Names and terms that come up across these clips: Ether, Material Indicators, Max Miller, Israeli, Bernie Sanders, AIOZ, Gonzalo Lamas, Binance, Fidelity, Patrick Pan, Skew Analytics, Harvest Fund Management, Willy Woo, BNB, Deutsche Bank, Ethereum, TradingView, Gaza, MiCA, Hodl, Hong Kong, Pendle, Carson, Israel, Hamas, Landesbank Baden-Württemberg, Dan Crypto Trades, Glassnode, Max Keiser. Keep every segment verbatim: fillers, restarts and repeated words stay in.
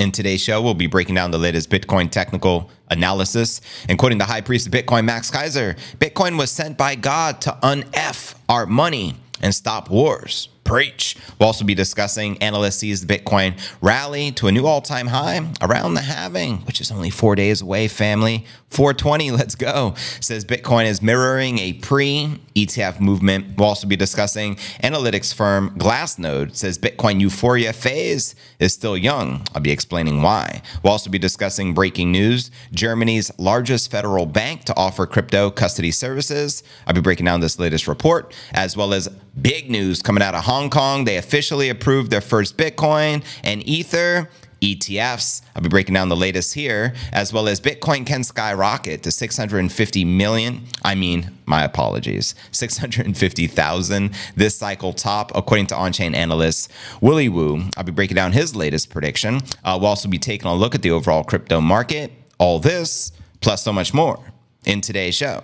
In today's show, we'll be breaking down the latest Bitcoin technical analysis and quoting the high priest of Bitcoin, Max Keiser. Bitcoin was sent by God to un-F our money and stop wars. Preach. We'll also be discussing analysts sees the Bitcoin rally to a new all-time high around the halving, which is only four days away, family. four twenty, let's go. Says Bitcoin is mirroring a pre-E T F movement. We'll also be discussing analytics firm Glassnode. Says Bitcoin euphoria phase is still young. I'll be explaining why. We'll also be discussing breaking news. Germany's largest federal bank to offer crypto custody services. I'll be breaking down this latest report, as well as big news coming out of Hong Kong. Hong Kong, they officially approved their first Bitcoin and Ether E T Fs. I'll be breaking down the latest here, as well as Bitcoin can skyrocket to six hundred fifty million. I mean, my apologies, six hundred fifty thousand this cycle top, according to on-chain analyst Willy Woo. I'll be breaking down his latest prediction. Uh, we'll also be taking a look at the overall crypto market. All this, plus so much more in today's show.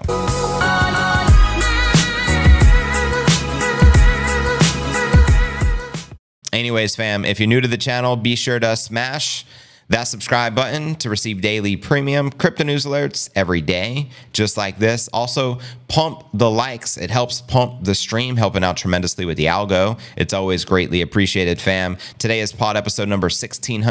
Anyways, fam, if you're new to the channel, be sure to smash that subscribe button to receive daily premium crypto news alerts every day, just like this. Also, pump the likes. It helps pump the stream, helping out tremendously with the algo. It's always greatly appreciated, fam. Today is pod episode number sixteen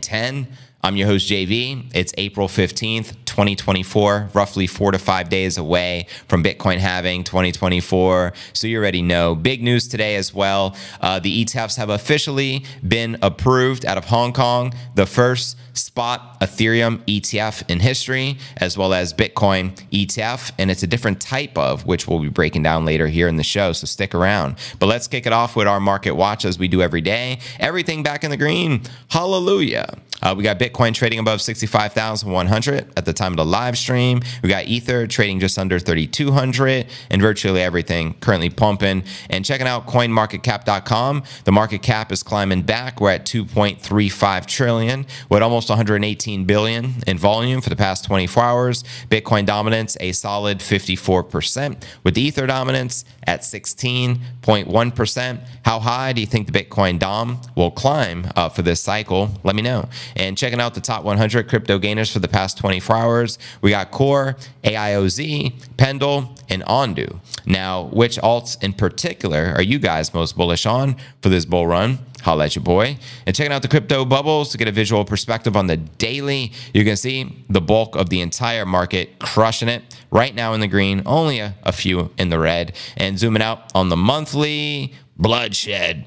ten. I'm your host, J V. It's April fifteenth, twenty twenty-four, roughly four to five days away from Bitcoin halving twenty twenty-four. So you already know. Big news today as well. Uh, the E T Fs have officially been approved out of Hong Kong, the first spot Ethereum E T F in history, as well as Bitcoin E T F. And it's a different type of, which we'll be breaking down later here in the show. So stick around. But let's kick it off with our market watch as we do every day. Everything back in the green. Hallelujah. Uh, we got Bitcoin. Bitcoin trading above sixty-five thousand one hundred at the time of the live stream. We got Ether trading just under thirty-two hundred, and virtually everything currently pumping. And checking out coin market cap dot com, the market cap is climbing back. We're at two point three five trillion with almost one hundred eighteen billion in volume for the past twenty-four hours. Bitcoin dominance a solid fifty-four percent with Ether dominance at sixteen point one percent. How high do you think the Bitcoin D O M will climb uh, for this cycle? Let me know. And checking out out the top one hundred crypto gainers for the past twenty-four hours. We got Core, A I O Z, Pendle, and Ondu. Now, which alts in particular are you guys most bullish on for this bull run? Holla at your boy. And checking out the crypto bubbles to get a visual perspective on the daily. You can see the bulk of the entire market crushing it right now in the green, only a, a few in the red. And zooming out on the monthly, bloodshed.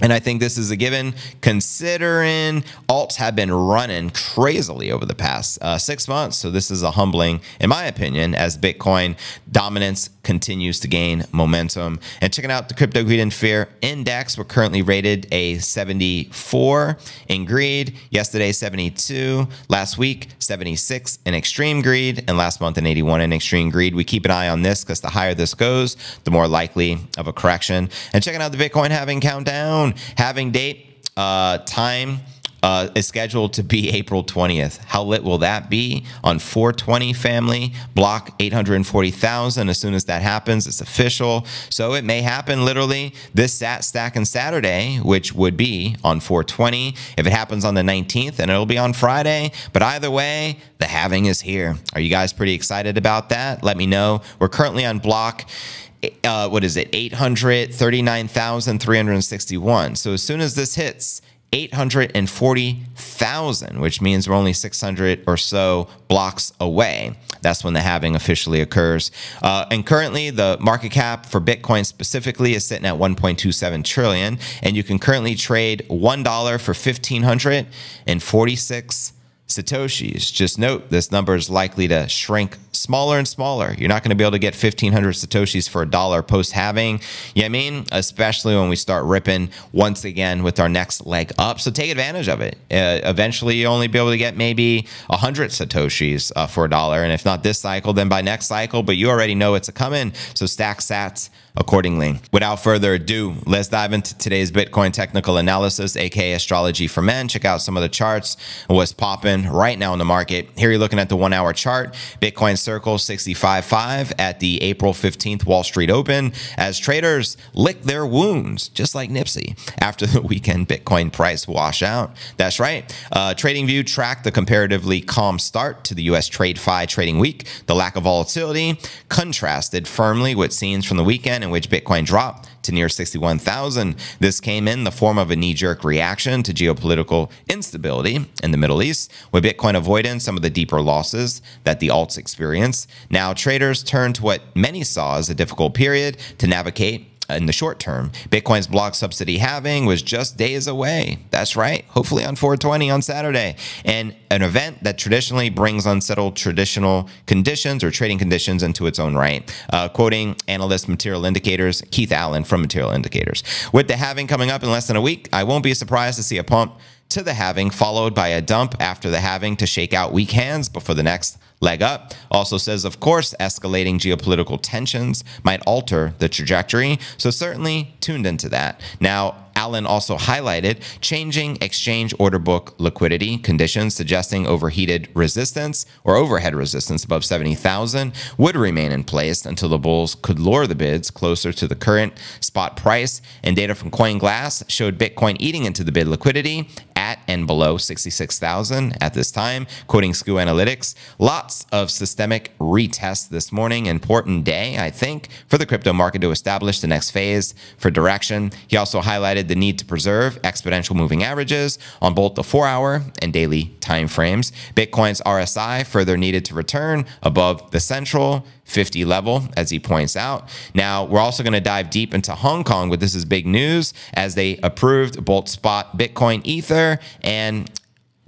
And I think this is a given, considering alts have been running crazily over the past uh, six months. So this is a humbling, in my opinion, as Bitcoin dominance continues to gain momentum. And checking out the Crypto Greed and Fear Index, we're currently rated a seventy-four in greed. Yesterday, seventy-two. Last week, seventy-six in extreme greed. And last month, an eighty-one in extreme greed. We keep an eye on this because the higher this goes, the more likely of a correction. And checking out the Bitcoin halving countdown. Halving date, uh, time uh, is scheduled to be April twentieth. How lit will that be on four twenty, family? Block eight hundred forty thousand. As soon as that happens, it's official. So it may happen literally this Sat Stack and Saturday, which would be on four twenty. If it happens on the nineteenth, and it'll be on Friday. But either way, the halving is here. Are you guys pretty excited about that? Let me know. We're currently on block Uh, what is it? eight hundred thirty-nine thousand three hundred sixty-one. So as soon as this hits eight hundred forty thousand, which means we're only six hundred or so blocks away, that's when the halving officially occurs. Uh, and currently the market cap for Bitcoin specifically is sitting at one point two seven trillion. And you can currently trade one dollar for one thousand five hundred forty-six Satoshis. Just note this number is likely to shrink smaller and smaller. You're not going to be able to get fifteen hundred Satoshis for a dollar post halving. You know what I mean? Especially when we start ripping once again with our next leg up. So take advantage of it. Uh, eventually, you'll only be able to get maybe one hundred Satoshis uh, for a dollar. And if not this cycle, then by next cycle. But you already know it's a coming. So stack sats accordingly. Without further ado, let's dive into today's Bitcoin technical analysis, aka astrology for men. Check out some of the charts, what's popping right now in the market. Here you're looking at the one hour chart. Bitcoin circle sixty-five point five at the April fifteenth Wall Street Open as traders lick their wounds, just like Nipsey, after the weekend Bitcoin price washout. That's right. Uh, TradingView tracked the comparatively calm start to the U S TradeFi trading week. The lack of volatility contrasted firmly with scenes from the weekend in which Bitcoin dropped to near sixty-one thousand. This came in the form of a knee-jerk reaction to geopolitical instability in the Middle East, with Bitcoin avoiding some of the deeper losses that the alts experienced. Now, traders turned to what many saw as a difficult period to navigate in the short term. Bitcoin's block subsidy halving was just days away. That's right. Hopefully on four twenty on Saturday. And an event that traditionally brings unsettled traditional conditions or trading conditions into its own right. Uh, quoting analyst Material Indicators, Keith Allen from Material Indicators. With the halving coming up in less than a week, I won't be surprised to see a pump to the halving followed by a dump after the halving to shake out weak hands before the next leg up. Also says, of course, escalating geopolitical tensions might alter the trajectory. So certainly tuned into that. Now, Allen also highlighted changing exchange order book liquidity conditions, suggesting overheated resistance or overhead resistance above seventy thousand would remain in place until the bulls could lure the bids closer to the current spot price. And data from CoinGlass showed Bitcoin eating into the bid liquidity at and below sixty-six thousand at this time. Quoting Skew Analytics, lots of systemic retests this morning. Important day, I think, for the crypto market to establish the next phase for direction. He also highlighted the need to preserve exponential moving averages on both the four-hour and daily timeframes. Bitcoin's R S I further needed to return above the central fifty level, as he points out. Now, we're also going to dive deep into Hong Kong, but this is big news as they approved both spot Bitcoin, Ether, and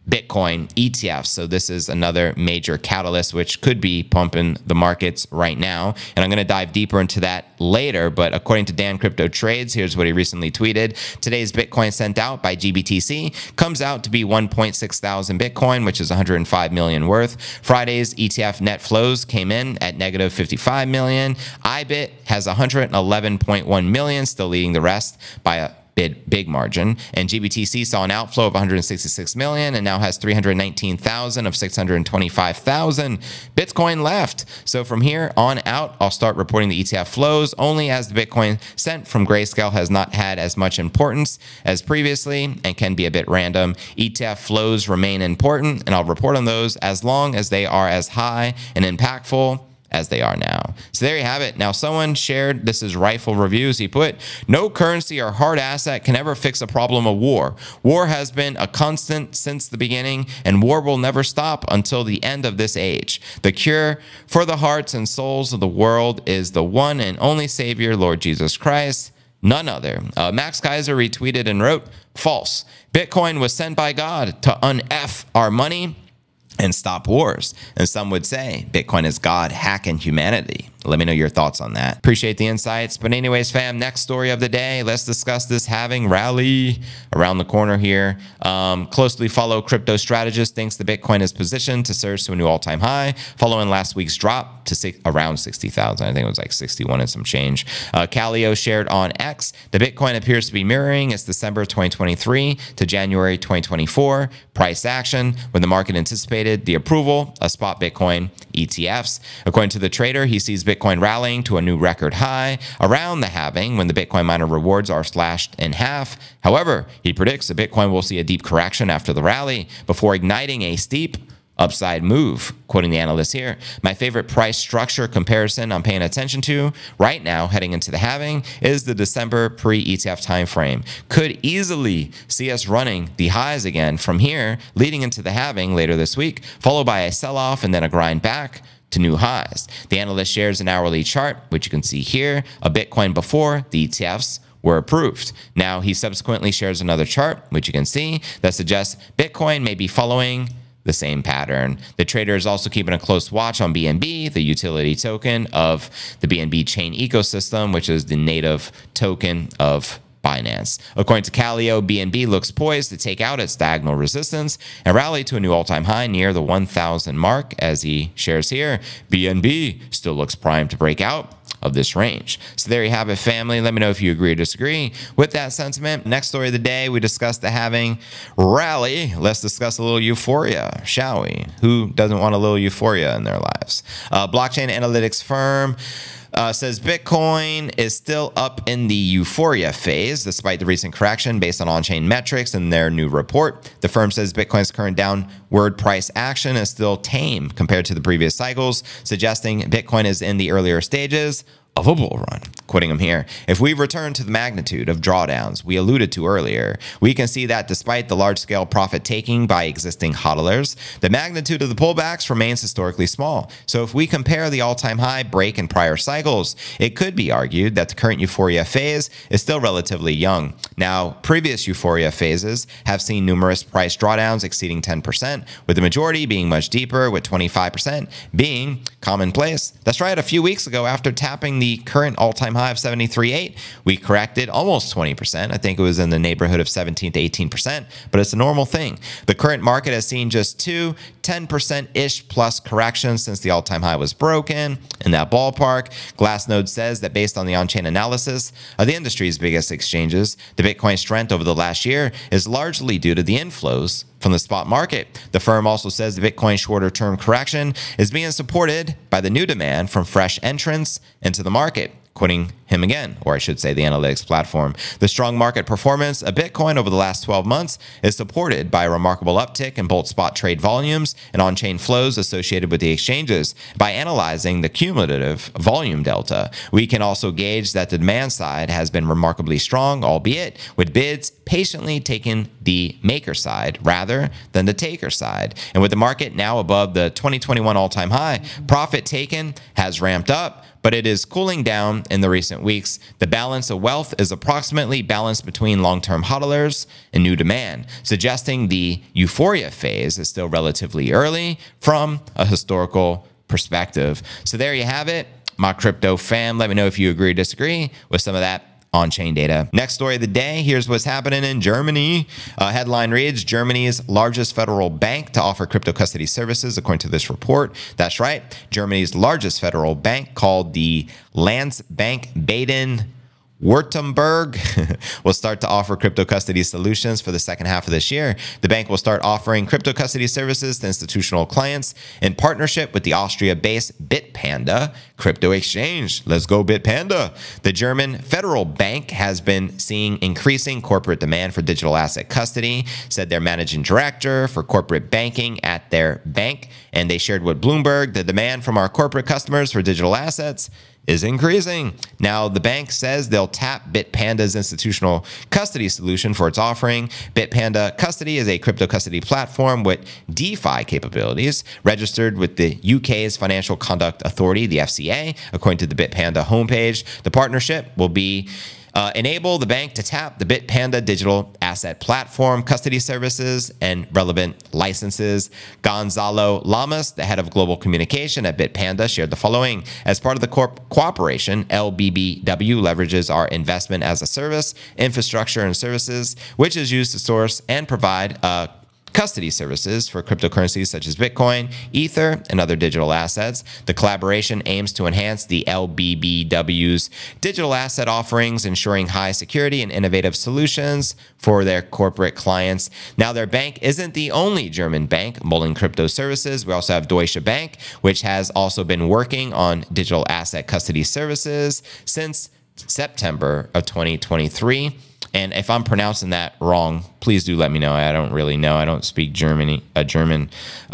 Bitcoin E T Fs. So this is another major catalyst, which could be pumping the markets right now. And I'm going to dive deeper into that later. But according to Dan Crypto Trades, here's what he recently tweeted. Today's Bitcoin sent out by G B T C comes out to be one point six thousand Bitcoin, which is one hundred five million worth. Friday's E T F net flows came in at negative fifty-five million. I B I T has one hundred eleven point one million, still leading the rest by a Big, big margin. And G B T C saw an outflow of one hundred sixty-six million and now has three hundred nineteen thousand of six hundred twenty-five thousand Bitcoin left. So from here on out, I'll start reporting the E T F flows only as the Bitcoin sent from Grayscale has not had as much importance as previously and can be a bit random. E T F flows remain important and I'll report on those as long as they are as high and impactful as they are now. So there you have it. Now someone shared, this is Rifle Reviews, he put, no currency or hard asset can ever fix a problem of war. War has been a constant since the beginning and war will never stop until the end of this age. The cure for the hearts and souls of the world is the one and only Savior, Lord Jesus Christ, none other. Uh, Max Keiser retweeted and wrote, false. Bitcoin was sent by God to un-F our money and stop wars. And some would say Bitcoin is God hacking humanity. Let me know your thoughts on that. Appreciate the insights. But anyways, fam, next story of the day. Let's discuss this halving rally around the corner here. Um, closely follow crypto strategist thinks the Bitcoin is positioned to surge to a new all-time high following last week's drop to six, around sixty thousand. I think it was like sixty-one and some change. Uh, Calio shared on X, the Bitcoin appears to be mirroring its December twenty twenty-three to January twenty twenty-four price action when the market anticipated the approval of spot Bitcoin E T Fs. According to the trader, he sees Bitcoin Bitcoin rallying to a new record high around the halving when the Bitcoin miner rewards are slashed in half. However, he predicts that Bitcoin will see a deep correction after the rally before igniting a steep upside move. Quoting the analyst here, my favorite price structure comparison I'm paying attention to right now heading into the halving is the December pre-E T F timeframe. Could easily see us running the highs again from here leading into the halving later this week, followed by a sell-off and then a grind back to new highs. The analyst shares an hourly chart, which you can see here, a Bitcoin before the E T Fs were approved. Now he subsequently shares another chart, which you can see, that suggests Bitcoin may be following the same pattern. The trader is also keeping a close watch on B N B, the utility token of the B N B chain ecosystem, which is the native token of Binance. According to Calio, B N B looks poised to take out its diagonal resistance and rally to a new all-time high near the one thousand mark. As he shares here, B N B still looks primed to break out of this range. So there you have it, family. Let me know if you agree or disagree with that sentiment. Next story of the day, we discussed the halving rally. Let's discuss a little euphoria, shall we? Who doesn't want a little euphoria in their lives? Uh, blockchain analytics firm Uh, says Bitcoin is still up in the euphoria phase despite the recent correction based on on-chain metrics in their new report. The firm says Bitcoin's current downward price action is still tame compared to the previous cycles, suggesting Bitcoin is in the earlier stages of a bull run. Quoting him here, if we return to the magnitude of drawdowns we alluded to earlier, we can see that despite the large-scale profit-taking by existing hodlers, the magnitude of the pullbacks remains historically small. So if we compare the all-time high break in prior cycles, it could be argued that the current euphoria phase is still relatively young. Now, previous euphoria phases have seen numerous price drawdowns exceeding ten percent, with the majority being much deeper, with twenty-five percent being commonplace. That's right, a few weeks ago, after tapping the The current all-time high of seventy-three point eight, we corrected almost twenty percent. I think it was in the neighborhood of seventeen to eighteen percent, but it's a normal thing. The current market has seen just two ten percent-ish plus corrections since the all-time high was broken. In that ballpark, Glassnode says that based on the on-chain analysis of the industry's biggest exchanges, the Bitcoin strength over the last year is largely due to the inflows from the spot market. The firm also says the Bitcoin shorter-term correction is being supported by the new demand from fresh entrants into the market. Quoting him again, or I should say the analytics platform, the strong market performance of Bitcoin over the last twelve months is supported by a remarkable uptick in both spot trade volumes and on-chain flows associated with the exchanges. By analyzing the cumulative volume delta, we can also gauge that the demand side has been remarkably strong, albeit with bids patiently taking the maker side rather than the taker side. And with the market now above the twenty twenty-one all-time high, profit taken has ramped up, but it is cooling down in the recent weeks. The balance of wealth is approximately balanced between long-term hodlers and new demand, suggesting the euphoria phase is still relatively early from a historical perspective. So there you have it, my crypto fam. Let me know if you agree or disagree with some of that on-chain data. Next story of the day, here's what's happening in Germany. Uh, headline reads, Germany's largest federal bank to offer crypto custody services, according to this report. That's right, Germany's largest federal bank, called the Landesbank Baden-Württemberg, will start to offer crypto custody solutions for the second half of this year. The bank will start offering crypto custody services to institutional clients in partnership with the Austria-based Bitpanda crypto exchange. Let's go, Bitpanda. The German Federal Bank has been seeing increasing corporate demand for digital asset custody, said their managing director for corporate banking at their bank. And they shared with Bloomberg, the demand from our corporate customers for digital assets is increasing. Now, the bank says they'll tap Bitpanda's institutional custody solution for its offering. Bitpanda Custody is a crypto custody platform with DeFi capabilities, registered with the U K's Financial Conduct Authority, the F C A, according to the Bitpanda homepage. The partnership will be Uh, enable the bank to tap the Bitpanda digital asset platform, custody services, and relevant licenses. Gonzalo Lamas, the head of global communication at Bitpanda, shared the following. As part of the corp cooperation, L B B W leverages our investment as a service, infrastructure, and services, which is used to source and provide a custody services for cryptocurrencies such as Bitcoin, Ether, and other digital assets. The collaboration aims to enhance the L B B W's digital asset offerings, ensuring high security and innovative solutions for their corporate clients. Now, their bank isn't the only German bank mulling crypto services. We also have Deutsche Bank, which has also been working on digital asset custody services since September of twenty twenty-three. And if I'm pronouncing that wrong, please do let me know. I don't really know. I don't speak Germany, uh, German.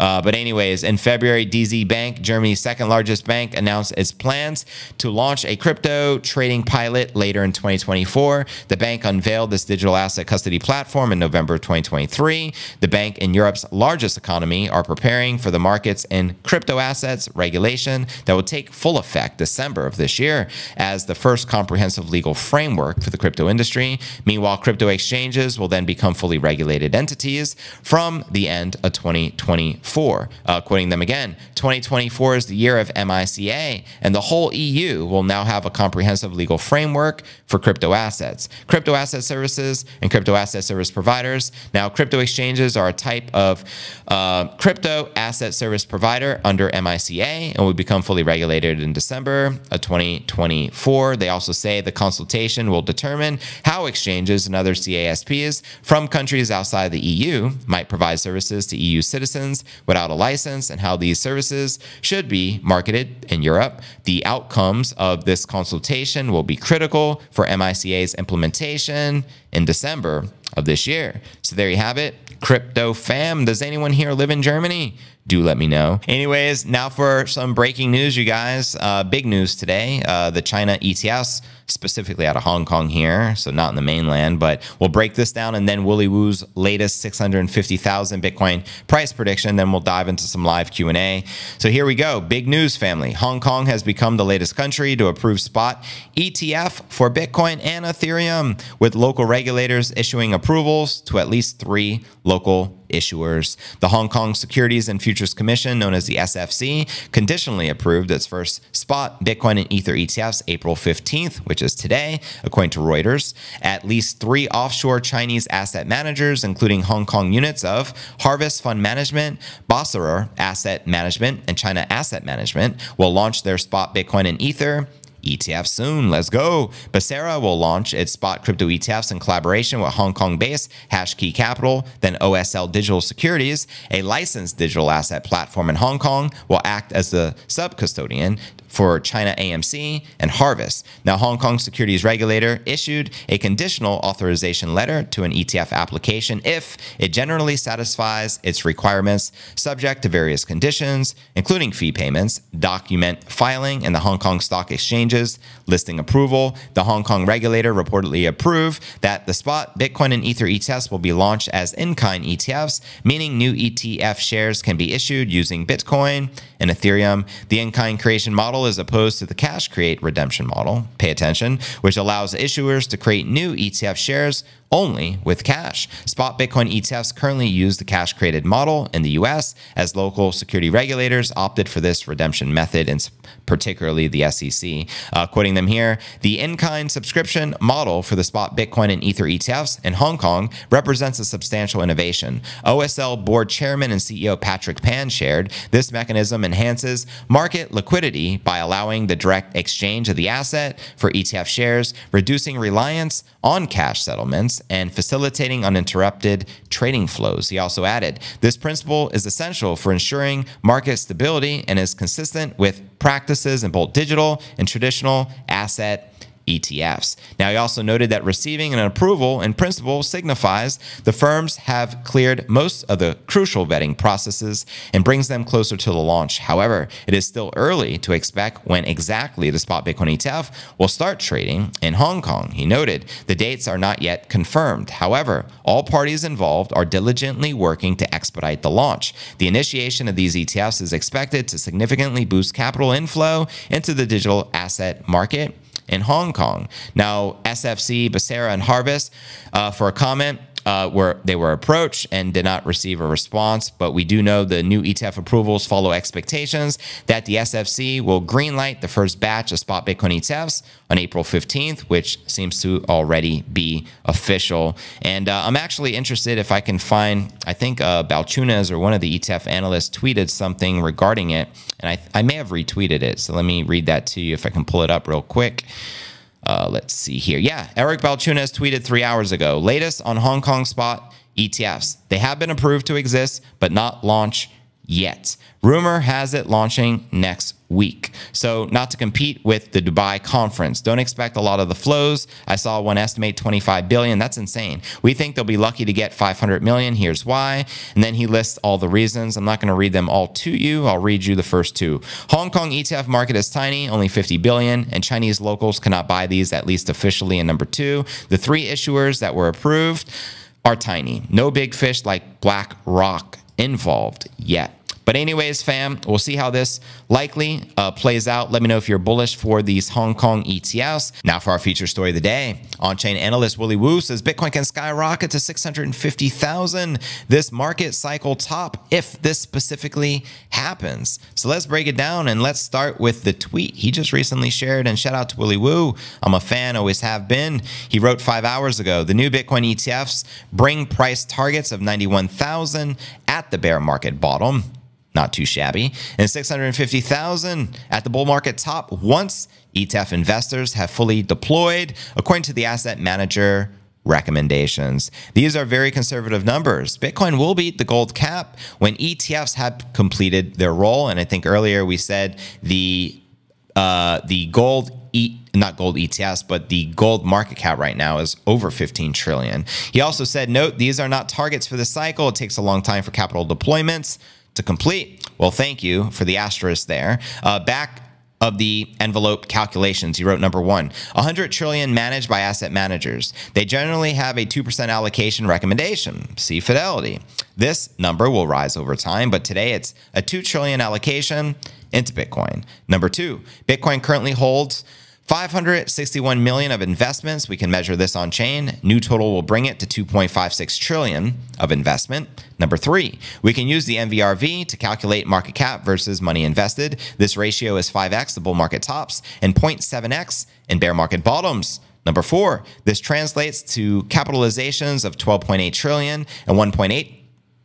Uh, but anyways, in February, D Z Bank, Germany's second largest bank, announced its plans to launch a crypto trading pilot later in twenty twenty-four. The bank unveiled this digital asset custody platform in November twenty twenty-three. The bank and Europe's largest economy are preparing for the markets and crypto assets regulation that will take full effect December of this year as the first comprehensive legal framework for the crypto industry. Meanwhile, crypto exchanges will then become fully regulated entities from the end of twenty twenty-four. Uh, quoting them again, twenty twenty-four is the year of MiCA, and the whole E U will now have a comprehensive legal framework for crypto assets, crypto asset services, and crypto asset service providers. Now, crypto exchanges are a type of uh, crypto asset service provider under MiCA, and will become fully regulated in December of twenty twenty-four. They also say the consultation will determine how exchanges and other C A S Ps from countries outside the E U might provide services to E U citizens without a license, and how these services should be marketed in Europe. The outcomes of this consultation will be critical for MiCA's implementation in December of this year. So there you have it, crypto fam. Does anyone here live in Germany? Do let me know. Anyways, now for some breaking news, you guys. Uh, big news today, uh, the China E T Fs, specifically out of Hong Kong here, so not in the mainland, but we'll break this down, and then Willy Woo's latest six hundred fifty thousand Bitcoin price prediction, then we'll dive into some live Q and A. So here we go, big news family. Hong Kong has become the latest country to approve spot E T F for Bitcoin and Ethereum, with local regulators issuing approvals to at least three local issuers. The Hong Kong Securities and Futures Commission, known as the S F C, conditionally approved its first spot Bitcoin and Ether E T Fs April fifteenth, which is today, according to Reuters. At least three offshore Chinese asset managers, including Hong Kong units of Harvest Fund Management, Bosera Asset Management, and China Asset Management, will launch their spot Bitcoin and Ether E T F soon. Let's go. Bosera will launch its spot crypto E T Fs in collaboration with Hong Kong-based Hashkey Capital, then O S L Digital Securities, a licensed digital asset platform in Hong Kong, will act as the sub-custodian for China A M C and Harvest. Now, Hong Kong Securities Regulator issued a conditional authorization letter to an E T F application if it generally satisfies its requirements, subject to various conditions, including fee payments, document filing, and the Hong Kong Stock Exchange's listing approval. The Hong Kong regulator reportedly approved that the spot Bitcoin and Ether E T Fs will be launched as in-kind E T Fs, meaning new E T F shares can be issued using Bitcoin and Ethereum. The in-kind creation model is opposed to the cash create redemption model, pay attention, which allows issuers to create new E T F shares only with cash. Spot Bitcoin E T Fs currently use the cash created model in the U S, as local security regulators opted for this redemption method, and particularly the S E C. Uh, quoting them here, the in-kind subscription model for the spot Bitcoin and Ether E T Fs in Hong Kong represents a substantial innovation. O S L board chairman and C E O Patrick Pan shared, this mechanism enhances market liquidity by allowing the direct exchange of the asset for E T F shares, reducing reliance on cash settlements, and facilitating uninterrupted trading flows. He also added, this principle is essential for ensuring market stability and is consistent with practices in both digital and traditional asset E T Fs. Now, he also noted that receiving an approval in principle signifies the firms have cleared most of the crucial vetting processes and brings them closer to the launch. However, it is still early to expect when exactly the spot Bitcoin E T F will start trading in Hong Kong. He noted the dates are not yet confirmed. However, all parties involved are diligently working to expedite the launch. The initiation of these E T Fs is expected to significantly boost capital inflow into the digital asset market in Hong Kong. Now, S F C, Bosera, and Harvest uh, for a comment uh, were they were approached and did not receive a response. But we do know the new E T F approvals follow expectations that the S F C will greenlight the first batch of spot Bitcoin E T Fs on April fifteenth, which seems to already be official. And uh, I'm actually interested if I can find, I think uh, Balchunas or one of the E T F analysts tweeted something regarding it. And I, I may have retweeted it. So let me read that to you if I can pull it up real quick. Uh, let's see here. Yeah, Eric Balchunas tweeted three hours ago. Latest on Hong Kong spot E T Fs. They have been approved to exist, but not launch yet. Rumor has it launching next week. So not to compete with the Dubai conference. Don't expect a lot of the flows. I saw one estimate twenty-five billion. That's insane. We think they'll be lucky to get five hundred million. Here's why. And then he lists all the reasons. I'm not going to read them all to you. I'll read you the first two. Hong Kong E T F market is tiny, only fifty billion, and Chinese locals cannot buy these, at least officially. And number two, the three issuers that were approved are tiny. No big fish like BlackRock involved yet. But anyways, fam, we'll see how this likely uh, plays out. Let me know if you're bullish for these Hong Kong E T Fs. Now for our feature story of the day. On-chain analyst Willy Woo says Bitcoin can skyrocket to six hundred fifty thousand. This market cycle top if this specifically happens. So let's break it down and let's start with the tweet he just recently shared. And shout out to Willy Woo. I'm a fan, always have been. He wrote five hours ago, the new Bitcoin E T Fs bring price targets of ninety-one thousand at the bear market bottom. Not too shabby. And six hundred fifty thousand at the bull market top once E T F investors have fully deployed, according to the asset manager recommendations. These are very conservative numbers. Bitcoin will beat the gold cap when E T Fs have completed their role. And I think earlier we said the uh, the gold E T F, not gold E T Fs, but the gold market cap right now is over fifteen trillion. He also said, note, these are not targets for the cycle. It takes a long time for capital deployments to complete. Well, thank you for the asterisk there. Uh, back of the envelope calculations, he wrote number one, one hundred trillion managed by asset managers. They generally have a two percent allocation recommendation. See Fidelity. This number will rise over time, but today it's a two trillion allocation into Bitcoin. Number two, Bitcoin currently holds five hundred sixty-one million of investments. We can measure this on chain. New total will bring it to two point five six trillion of investment. Number three, we can use the M V R V to calculate market cap versus money invested. This ratio is five X the bull market tops and zero point seven X in bear market bottoms. Number four, this translates to capitalizations of twelve point eight trillion and one point eight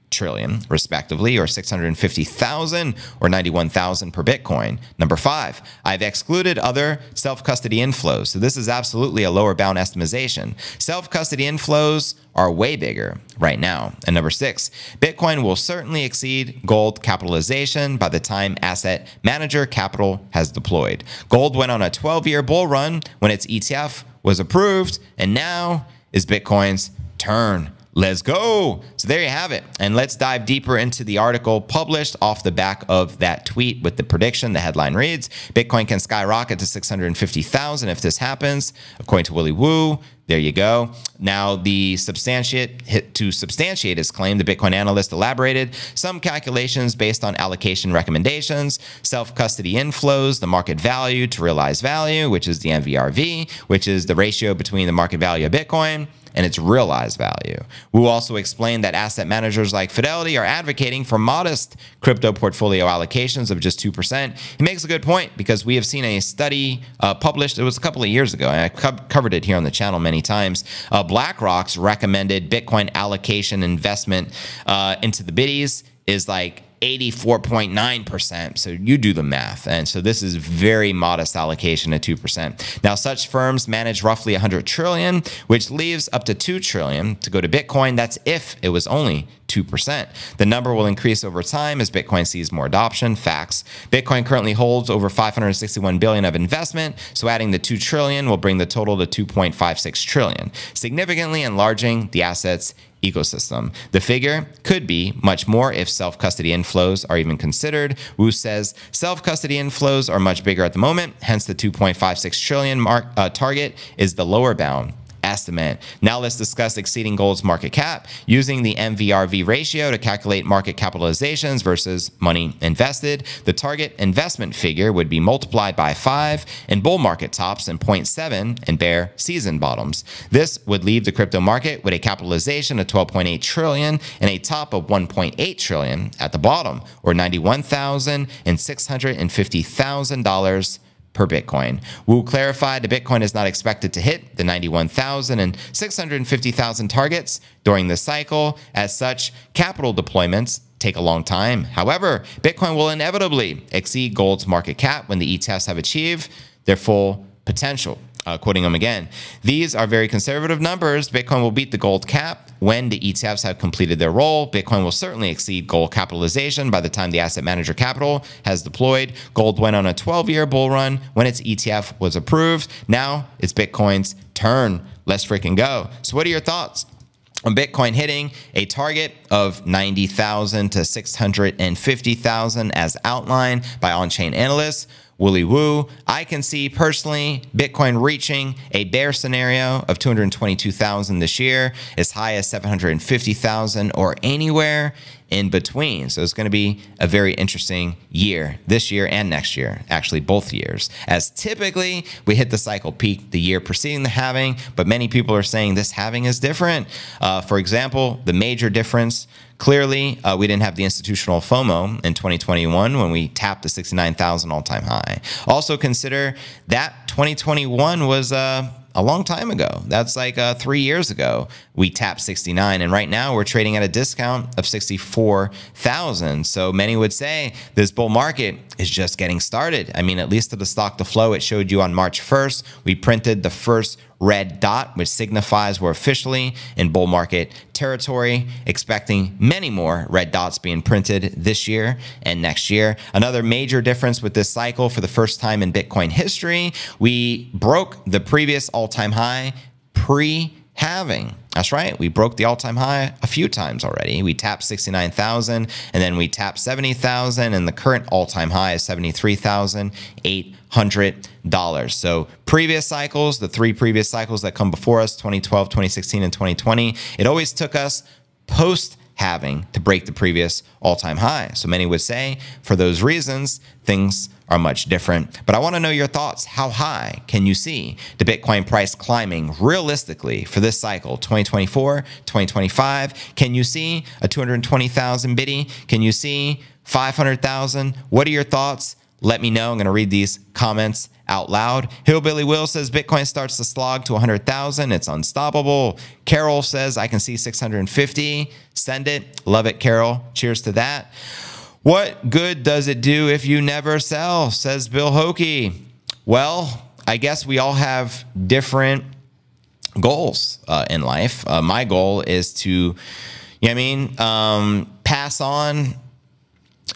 trillion respectively, or six hundred fifty thousand or ninety-one thousand per Bitcoin. Number five, I've excluded other self-custody inflows. So this is absolutely a lower bound estimation. Self-custody inflows are way bigger right now. And number six, Bitcoin will certainly exceed gold capitalization by the time asset manager capital has deployed. Gold went on a twelve year bull run when its E T F was approved, and now is Bitcoin's turn. Let's go. So there you have it. And let's dive deeper into the article published off the back of that tweet with the prediction. The headline reads, Bitcoin can skyrocket to six hundred fifty thousand if this happens, according to Willy Woo. There you go. Now, the substantiate to substantiate his claim, the Bitcoin analyst elaborated some calculations based on allocation recommendations, self-custody inflows, the market value to realized value, which is the M V R V, which is the ratio between the market value of Bitcoin and its realized value. Woo also explained that asset managers like Fidelity are advocating for modest crypto portfolio allocations of just two percent. He makes a good point because we have seen a study uh, published, it was a couple of years ago, and I co covered it here on the channel many times. Uh, BlackRock's recommended Bitcoin allocation investment uh, into the biddies is like eighty-four point nine percent. So you do the math. And so this is very modest allocation at two percent. Now, such firms manage roughly one hundred trillion, which leaves up to two trillion to go to Bitcoin. That's if it was only two percent. The number will increase over time as Bitcoin sees more adoption. Facts. Bitcoin currently holds over five hundred sixty-one billion of investment. So adding the two trillion will bring the total to two point five six trillion, significantly enlarging the assets ecosystem. The figure could be much more if self-custody inflows are even considered. Woo says self-custody inflows are much bigger at the moment, hence the two point five six trillion mark uh, target is the lower bound estimate. Now let's discuss exceeding gold's market cap using the M V R V ratio to calculate market capitalizations versus money invested. The target investment figure would be multiplied by five in bull market tops and zero point seven in bear season bottoms. This would leave the crypto market with a capitalization of twelve point eight trillion and a top of one point eight trillion at the bottom, or ninety-one thousand and six hundred fifty thousand dollars per Bitcoin. Woo clarified the Bitcoin is not expected to hit the ninety-one thousand and six hundred fifty thousand targets during the cycle. As such, capital deployments take a long time. However, Bitcoin will inevitably exceed gold's market cap when the E T Fs have achieved their full potential. Uh, quoting him again, these are very conservative numbers. Bitcoin will beat the gold cap when the E T Fs have completed their role. Bitcoin will certainly exceed gold capitalization by the time the asset manager capital has deployed. Gold went on a twelve year bull run when its E T F was approved. Now it's Bitcoin's turn. Let's freaking go. So what are your thoughts on Bitcoin hitting a target of ninety thousand to six hundred fifty thousand as outlined by on-chain analysts Willy Woo? I can see personally Bitcoin reaching a bear scenario of two hundred twenty-two thousand this year, as high as seven hundred fifty thousand or anywhere in between. So it's going to be a very interesting year this year and next year, actually both years, as typically we hit the cycle peak the year preceding the halving. But many people are saying this halving is different. Uh, for example, the major difference, clearly, uh, we didn't have the institutional FOMO in twenty twenty-one when we tapped the sixty-nine thousand all-time high. Also consider that twenty twenty-one was uh, a long time ago. That's like uh, three years ago we tapped sixty-nine, and right now we're trading at a discount of sixty-four thousand. So many would say this bull market is just getting started. I mean, at least to the stock to flow, it showed you on March first, we printed the first red dot, which signifies we're officially in bull market territory, expecting many more red dots being printed this year and next year. Another major difference with this cycle, for the first time in Bitcoin history, we broke the previous all-time high pre-halving. That's right. We broke the all-time high a few times already. We tapped sixty-nine thousand, and then we tapped seventy thousand, and the current all-time high is seventy-three thousand eight hundred dollars. So previous cycles, the three previous cycles that come before us, twenty twelve, twenty sixteen, and twenty twenty, it always took us post-halving to break the previous all-time high. So many would say, for those reasons, things are much different. But I want to know your thoughts. How high can you see the Bitcoin price climbing realistically for this cycle, twenty twenty-four, twenty twenty-five? Can you see a two hundred twenty thousand biddy? Can you see five hundred thousand? What are your thoughts? Let me know. I'm going to read these comments out loud. Hillbilly Will says Bitcoin starts to slog to one hundred thousand. It's unstoppable. Carol says I can see six hundred fifty. Send it. Love it, Carol. Cheers to that. What good does it do if you never sell, says Bill Hockey. Well, I guess we all have different goals uh, in life. Uh, my goal is to, you know what I mean, um, pass on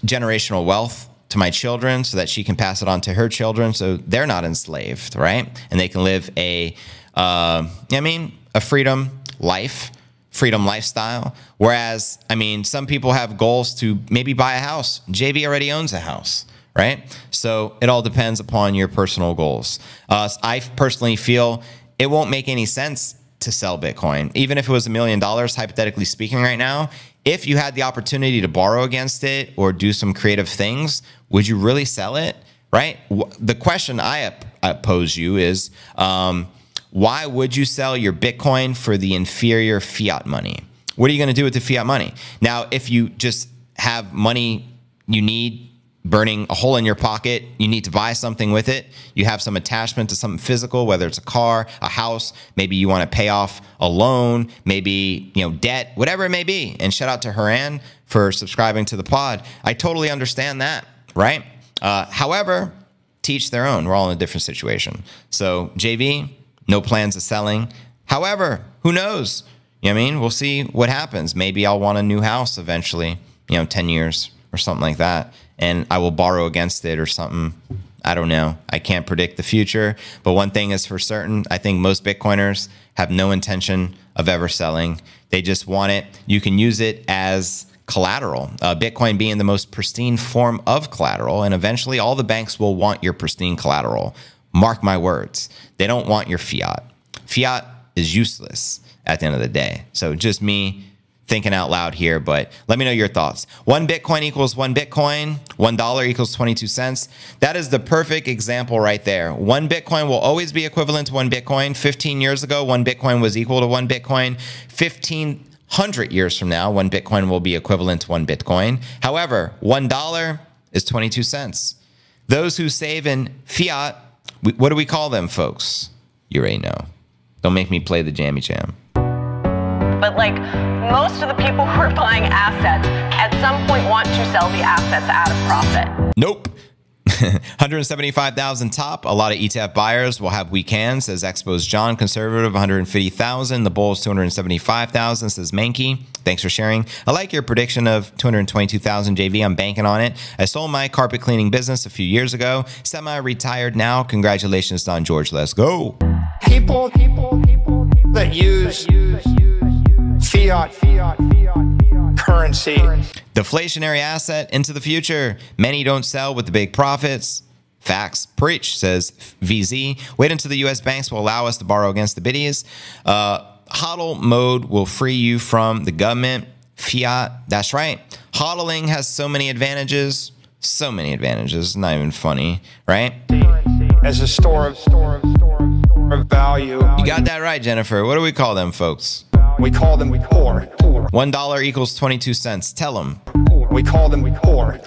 generational wealth to my children so that she can pass it on to her children so they're not enslaved, right? And they can live a, uh, you know what I mean, a freedom life. Freedom lifestyle. Whereas, I mean, some people have goals to maybe buy a house. J B already owns a house, right? So it all depends upon your personal goals. Uh, I personally feel it won't make any sense to sell Bitcoin. Even if it was a million dollars, hypothetically speaking right now, if you had the opportunity to borrow against it or do some creative things, would you really sell it, right? The question I, I pose you is, um, why would you sell your Bitcoin for the inferior fiat money? What are you going to do with the fiat money? Now, if you just have money you need burning a hole in your pocket, you need to buy something with it, you have some attachment to something physical, whether it's a car, a house, maybe you want to pay off a loan, maybe, you know, debt, whatever it may be. And shout out to Haran for subscribing to the pod. I totally understand that, right? Uh, however, teach their own. We're all in a different situation. So J V, no plans of selling. However, who knows? You know what I mean? We'll see what happens. Maybe I'll want a new house eventually, you know, ten years or something like that. And I will borrow against it or something. I don't know. I can't predict the future. But one thing is for certain, I think most Bitcoiners have no intention of ever selling. They just want it. You can use it as collateral, uh, Bitcoin being the most pristine form of collateral. And eventually all the banks will want your pristine collateral. Mark my words, they don't want your fiat. Fiat is useless at the end of the day. So just me thinking out loud here, but let me know your thoughts. One Bitcoin equals one Bitcoin. One dollar equals twenty-two cents. That is the perfect example right there. One Bitcoin will always be equivalent to one Bitcoin. fifteen years ago, one Bitcoin was equal to one Bitcoin. fifteen hundred years from now, one Bitcoin will be equivalent to one Bitcoin. However, one dollar is twenty-two cents. Those who save in fiat, what do we call them, folks? You already know. Don't make me play the jammy jam. But like most of the people who are buying assets at some point want to sell the assets at a profit. Nope. one hundred seventy-five thousand top. A lot of E T F buyers will have weak hands, says Expo's John. Conservative, one hundred fifty thousand. The Bulls, two hundred seventy-five thousand, says Mankey. Thanks for sharing. I like your prediction of two hundred twenty-two thousand, J V. I'm banking on it. I sold my carpet cleaning business a few years ago. Semi-retired now. Congratulations, Don George. Let's go. People, people, people, people that use, that use, that use fiat, fiat, fiat. Currency. Deflationary asset into the future. Many don't sell with the big profits. Facts. Preach, says V Z. Wait until the U S banks will allow us to borrow against the biddies. Uh, hodl mode will free you from the government. fiat. That's right. Hodling has so many advantages. So many advantages. It's not even funny, right? As a store of, store of, store of, store of value. You got that right, Jennifer. What do we call them, folks? We call them core. One dollar equals twenty-two cents. Tell them. We call them core.